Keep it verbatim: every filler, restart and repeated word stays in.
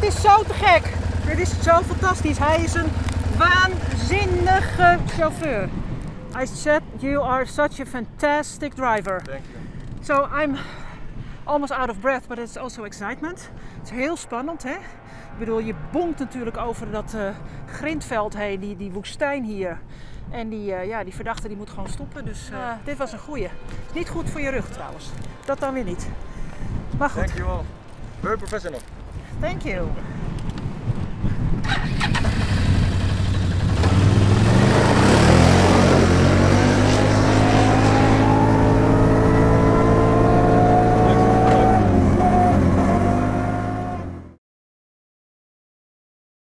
dit is zo te gek. Dit is zo fantastisch. Hij is een waanzinnige chauffeur. I said you are such a fantastic driver. Thank you. So I'm almost out of breath, but it's also excitement. Het is heel spannend, hè? Ik bedoel, je bonkt natuurlijk over dat uh, grindveld heen, die, die woestijn hier. En die, uh, ja, die verdachte die moet gewoon stoppen, dus uh, ja. Dit was een goeie. Niet goed voor je rug trouwens, dat dan weer niet. Maar goed. Dankjewel. Very professional. Thank you.